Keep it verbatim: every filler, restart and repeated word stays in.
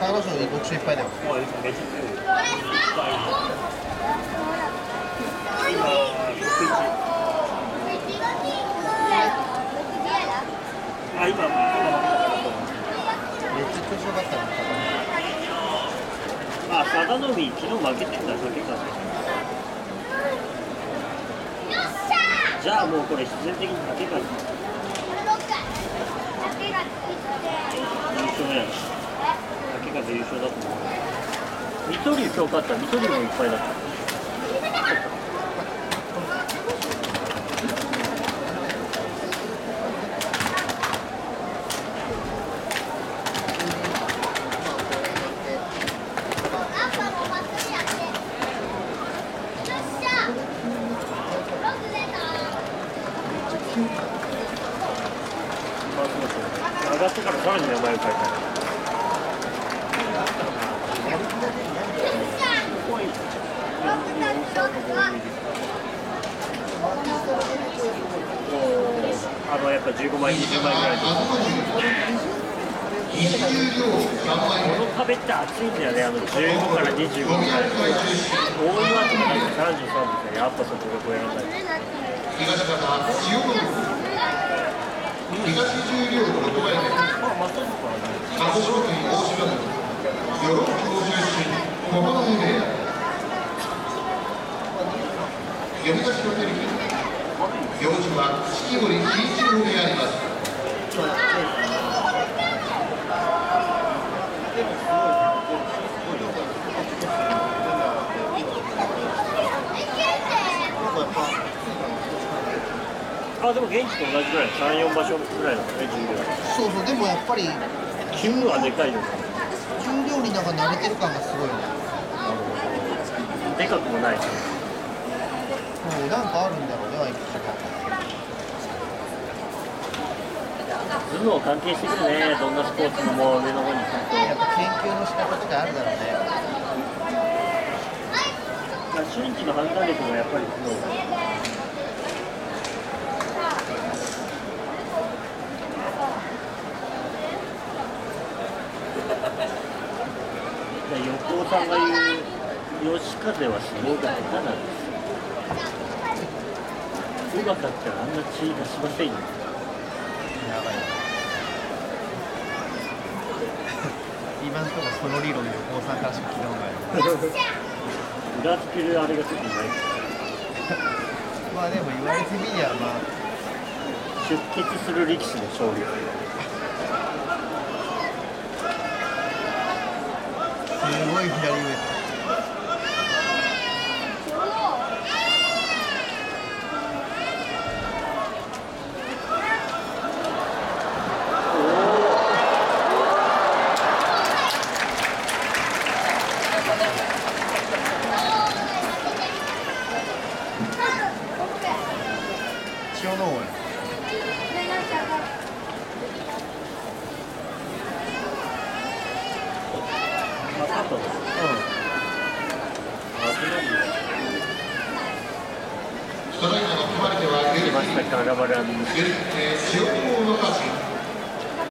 彼女にご注いっぱいだよ。あ、今、めっちゃ調子よかったな。あ、佐田の海、昨日負けてんだ、負けたんだ。じゃあ、もうこれ、必然的に負けたんだ。優勝だと思う。水戸龍今日勝った。水戸龍もいっぱいだった。上がってからさらに名前を変えたい。あのやっぱじゅうごまいにじゅうまいぐらいで。この壁って厚いんだよね。あのじゅうごからにじゅうごぐらい。大岩とかなんかさんじゅうさんみたいな。やっぱそこがこうやらない。うん呼び出しのテレビ行事は式守錦一郎であります。あ、でも現地と同じぐらい、さん、よん場所ぐらいだね、重量。そうそう、でもやっぱり重量はでかいよ。重量になんか慣れてる感がすごいね。でかくもないし。なんかあるんだろうね、はい。頭脳関係してくるね、どんなスポーツのも上の方に。やっぱ研究の仕方とかあるだろうね。瞬時の判断力もやっぱり頭脳だ。横尾さんが言う吉風はすごい下手なんです。うまかったらあんな血出しませんよ。やばい。今のところその理論で高さんからしか聞いたことない。裏付けるあれがちょっとない。まあでも言われてみりゃまあ出血する力士の勝利。すごい左上。ストライクの組まれては、ゲル、ゲル、塩の方の歌詞。